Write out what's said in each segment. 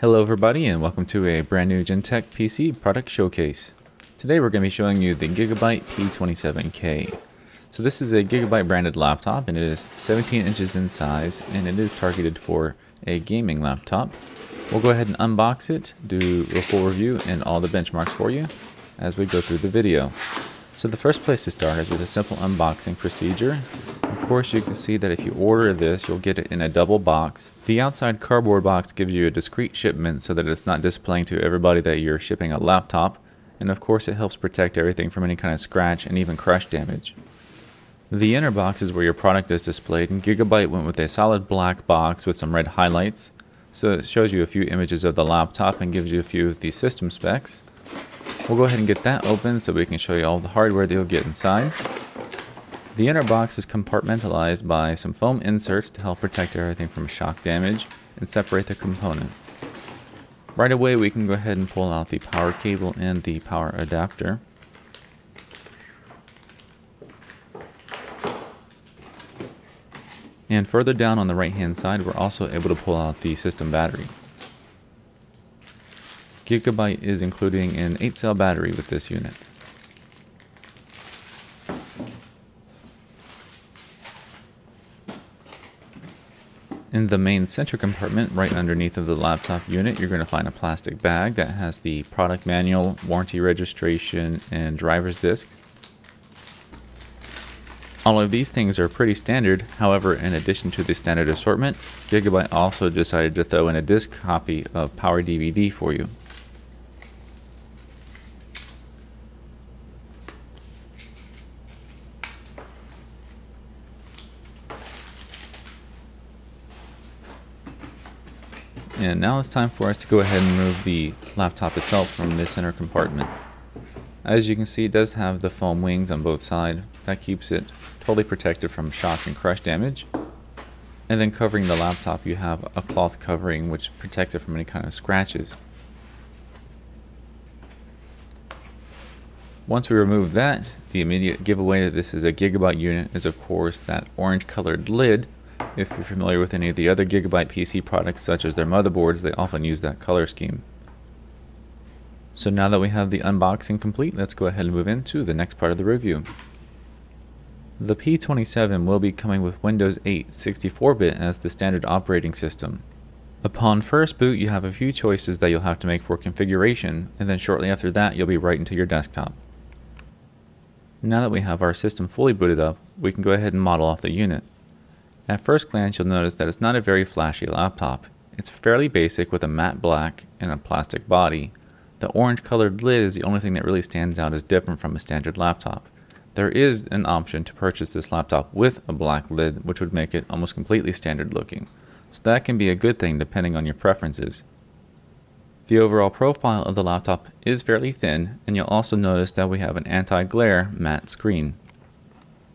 Hello everybody and welcome to a brand new Gentech PC product showcase. Today we're going to be showing you the Gigabyte P27K. So this is a Gigabyte branded laptop and it is 17 inches in size and it is targeted for a gaming laptop. We'll go ahead and unbox it, do a full review and all the benchmarks for you as we go through the video. So the first place to start is with a simple unboxing procedure. Of course, you can see that if you order this, you'll get it in a double box. The outside cardboard box gives you a discrete shipment so that it's not displaying to everybody that you're shipping a laptop. And of course, it helps protect everything from any kind of scratch and even crush damage. The inner box is where your product is displayed, and Gigabyte went with a solid black box with some red highlights. So it shows you a few images of the laptop and gives you a few of the system specs. We'll go ahead and get that open so we can show you all the hardware that you'll get inside. The inner box is compartmentalized by some foam inserts to help protect everything from shock damage and separate the components. Right away we can go ahead and pull out the power cable and the power adapter. And further down on the right hand side we're also able to pull out the system battery. Gigabyte is including an 8-cell battery with this unit. In the main center compartment, right underneath of the laptop unit, you're going to find a plastic bag that has the product manual, warranty registration, and driver's disc. All of these things are pretty standard, however, in addition to the standard assortment, Gigabyte also decided to throw in a disc copy of PowerDVD for you. And now it's time for us to go ahead and remove the laptop itself from this inner compartment. As you can see, it does have the foam wings on both sides. That keeps it totally protected from shock and crush damage. And then covering the laptop, you have a cloth covering which protects it from any kind of scratches. Once we remove that, the immediate giveaway that this is a Gigabyte unit is of course that orange colored lid. If you're familiar with any of the other Gigabyte PC products, such as their motherboards, they often use that color scheme. So now that we have the unboxing complete, let's go ahead and move into the next part of the review. The P27 will be coming with Windows 8 64-bit as the standard operating system. Upon first boot, you have a few choices that you'll have to make for configuration, and then shortly after that, you'll be right into your desktop. Now that we have our system fully booted up, we can go ahead and model off the unit. At first glance, you'll notice that it's not a very flashy laptop. It's fairly basic with a matte black and a plastic body. The orange colored lid is the only thing that really stands out as different from a standard laptop. There is an option to purchase this laptop with a black lid, which would make it almost completely standard looking. So that can be a good thing depending on your preferences. The overall profile of the laptop is fairly thin, and you'll also notice that we have an anti-glare matte screen.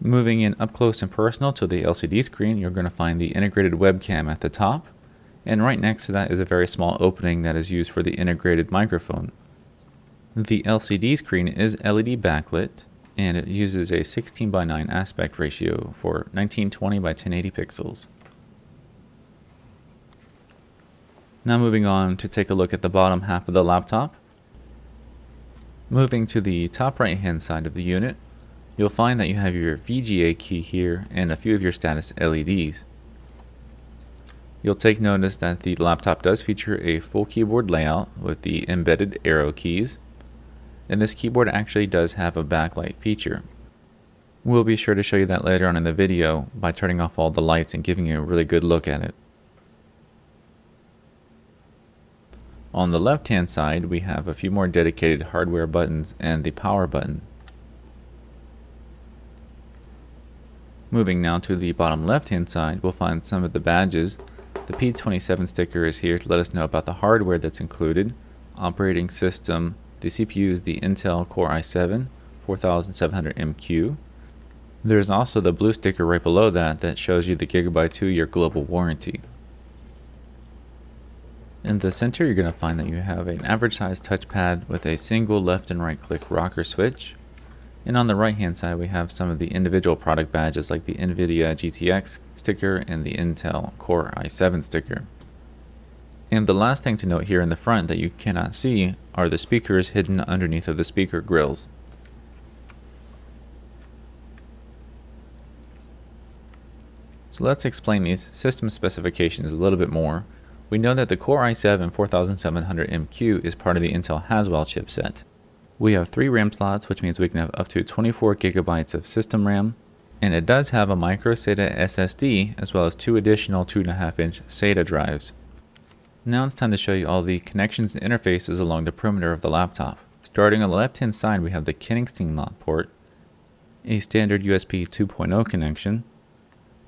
Moving in up close and personal to the LCD screen, you're going to find the integrated webcam at the top, and right next to that is a very small opening that is used for the integrated microphone. The LCD screen is LED backlit, and it uses a 16:9 aspect ratio for 1920x1080 pixels. Now moving on to take a look at the bottom half of the laptop. Moving to the top right hand side of the unit, you'll find that you have your VGA key here and a few of your status LEDs. You'll take notice that the laptop does feature a full keyboard layout with the embedded arrow keys, and this keyboard actually does have a backlight feature. We'll be sure to show you that later on in the video by turning off all the lights and giving you a really good look at it. On the left hand side, we have a few more dedicated hardware buttons and the power button. Moving now to the bottom left hand side, we'll find some of the badges. The P27 sticker is here to let us know about the hardware that's included, operating system. The CPU is the Intel Core i7 4700MQ. There's also the blue sticker right below that that shows you the Gigabyte 2-year global warranty. In the center you're going to find that you have an average size touchpad with a single left and right click rocker switch. And on the right hand side we have some of the individual product badges like the NVIDIA GTX sticker and the Intel Core i7 sticker. And the last thing to note here in the front that you cannot see are the speakers hidden underneath of the speaker grills. So let's explain these system specifications a little bit more. We know that the Core i7 4700MQ is part of the Intel Haswell chipset. We have 3 RAM slots, which means we can have up to 24 gigabytes of system RAM, and it does have a micro SATA SSD as well as 2 additional 2.5-inch SATA drives. Now it's time to show you all the connections and interfaces along the perimeter of the laptop. Starting on the left-hand side, we have the Kensington port, a standard USB 2.0 connection.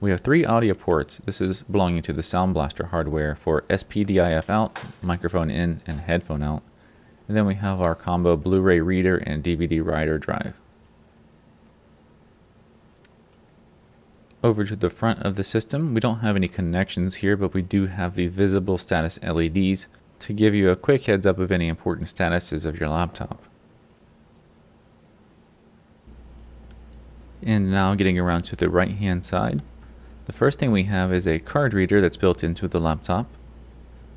We have 3 audio ports. This is belonging to the Sound Blaster hardware for SPDIF out, microphone in, and headphone out. And then we have our combo Blu-ray reader and DVD writer drive. Over to the front of the system, we don't have any connections here, but we do have the visible status LEDs to give you a quick heads up of any important statuses of your laptop. And now getting around to the right hand side, the first thing we have is a card reader that's built into the laptop,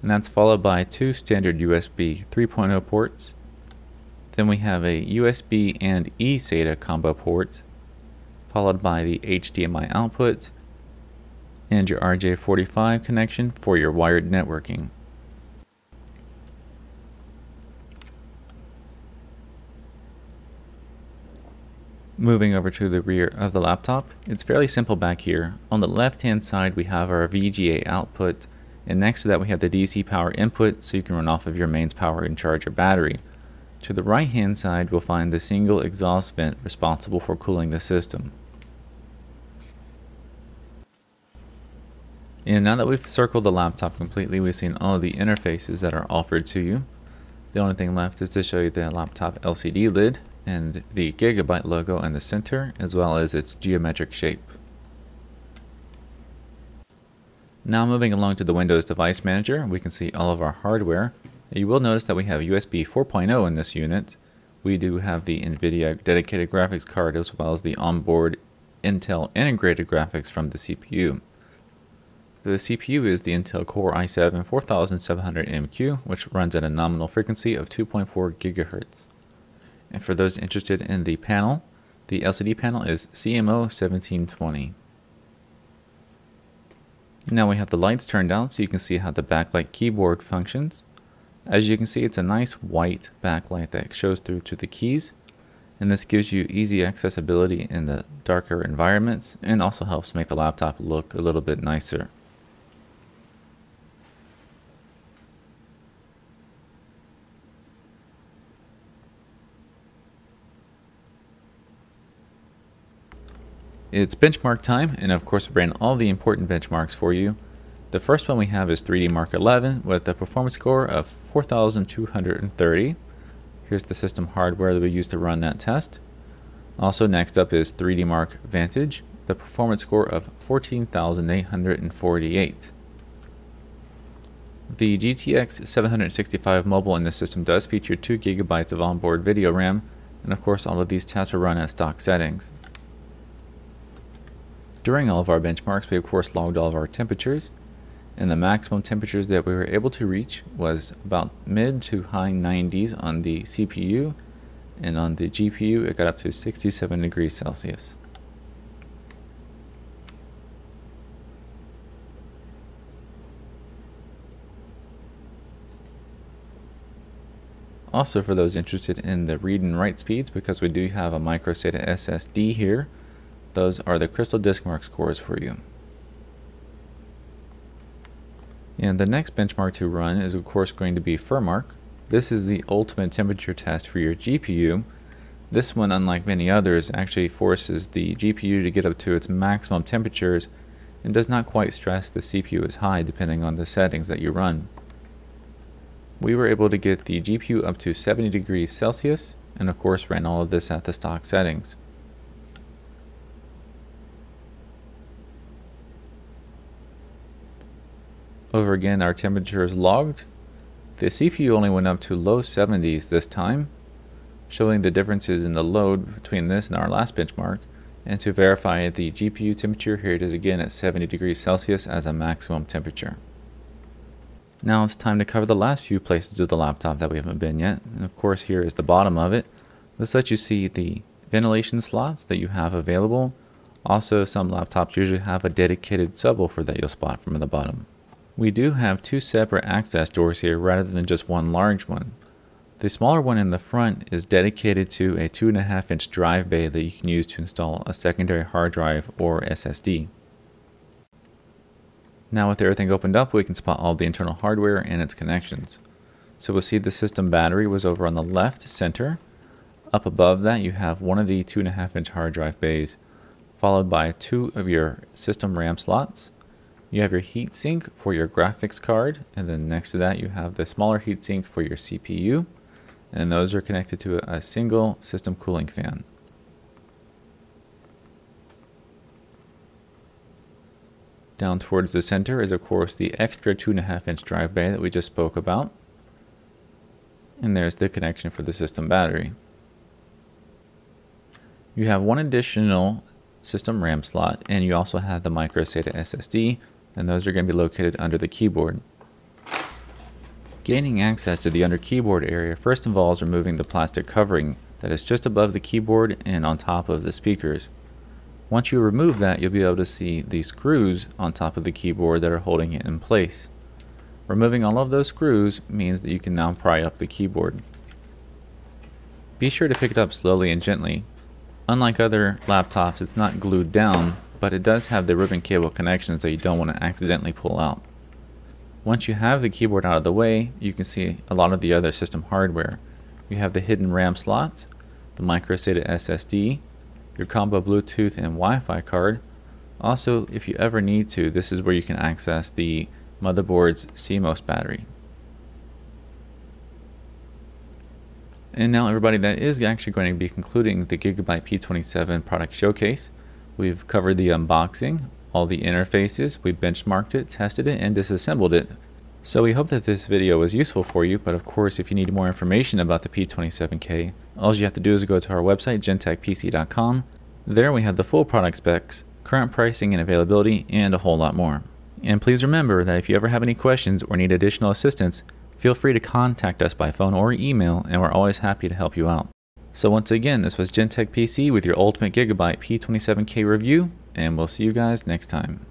and that's followed by 2 standard USB 3.0 ports. Then we have a USB and eSATA combo port, followed by the HDMI output and your RJ45 connection for your wired networking. Moving over to the rear of the laptop, it's fairly simple back here. On the left-hand side, we have our VGA output, and next to that we have the DC power input, so you can run off of your mains power and charge your battery. To the right-hand side, we'll find the single exhaust vent responsible for cooling the system. And now that we've circled the laptop completely, we've seen all of the interfaces that are offered to you. The only thing left is to show you the laptop LCD lid and the Gigabyte logo in the center, as well as its geometric shape. Now moving along to the Windows Device Manager, we can see all of our hardware. You will notice that we have USB 4.0 in this unit. We do have the NVIDIA dedicated graphics card as well as the onboard Intel integrated graphics from the CPU. The CPU is the Intel Core i7 4700MQ, which runs at a nominal frequency of 2.4 GHz. And for those interested in the panel, the LCD panel is CMO 1720. Now we have the lights turned down so you can see how the backlight keyboard functions. As you can see, it's a nice white backlight that shows through to the keys, and this gives you easy accessibility in the darker environments and also helps make the laptop look a little bit nicer. It's benchmark time, and of course we ran all the important benchmarks for you. The first one we have is 3D Mark 11 with a performance score of 4,230. Here's the system hardware that we used to run that test. Also next up is 3D Mark Vantage, the performance score of 14,848. The GTX 765 mobile in this system does feature 2 gigabytes of onboard video RAM, and of course all of these tests are run at stock settings. During all of our benchmarks, we of course logged all of our temperatures, and the maximum temperatures that we were able to reach was about mid to high 90s on the CPU, and on the GPU it got up to 67 degrees Celsius. Also, for those interested in the read and write speeds, because we do have a micro SATA SSD here, those are the CrystalDiskMark scores for you. And the next benchmark to run is of course going to be FurMark. This is the ultimate temperature test for your GPU. This one, unlike many others, actually forces the GPU to get up to its maximum temperatures and does not quite stress the CPU as high depending on the settings that you run. We were able to get the GPU up to 70 degrees Celsius, and of course ran all of this at the stock settings. Over again, our temperature is logged. The CPU only went up to low 70s this time, showing the differences in the load between this and our last benchmark. And to verify the GPU temperature, here it is again at 70 degrees Celsius as a maximum temperature. Now it's time to cover the last few places of the laptop that we haven't been yet. And of course, here is the bottom of it. This lets you see the ventilation slots that you have available. Also, some laptops usually have a dedicated subwoofer that you'll spot from the bottom. We do have two separate access doors here rather than just one large one. The smaller one in the front is dedicated to a 2.5-inch drive bay that you can use to install a secondary hard drive or SSD. Now with everything opened up, we can spot all the internal hardware and its connections. So we'll see the system battery was over on the left center. Up above that, you have one of the 2.5-inch hard drive bays, followed by two of your system RAM slots. You have your heatsink for your graphics card, and then next to that you have the smaller heatsink for your CPU, and those are connected to a single system cooling fan. Down towards the center is of course the extra 2.5-inch drive bay that we just spoke about, and there's the connection for the system battery. You have one additional system RAM slot, and you also have the microSATA SSD, and those are going to be located under the keyboard. Gaining access to the under keyboard area first involves removing the plastic covering that is just above the keyboard and on top of the speakers. Once you remove that, you'll be able to see the screws on top of the keyboard that are holding it in place. Removing all of those screws means that you can now pry up the keyboard. Be sure to pick it up slowly and gently. Unlike other laptops, it's not glued down, but it does have the ribbon cable connections that you don't want to accidentally pull out. Once you have the keyboard out of the way, you can see a lot of the other system hardware. You have the hidden RAM slots, the microSATA SSD, your combo Bluetooth and Wi-Fi card. Also, if you ever need to, this is where you can access the motherboard's CMOS battery. And now everybody, that is actually going to be concluding the Gigabyte P27 product showcase. We've covered the unboxing, all the interfaces, we benchmarked it, tested it, and disassembled it. So we hope that this video was useful for you, but of course if you need more information about the P27K, all you have to do is go to our website, gentechpc.com. There we have the full product specs, current pricing and availability, and a whole lot more. And please remember that if you ever have any questions or need additional assistance, feel free to contact us by phone or email, and we're always happy to help you out. So once again, this was Gentech PC with your Ultimate Gigabyte P27K review, and we'll see you guys next time.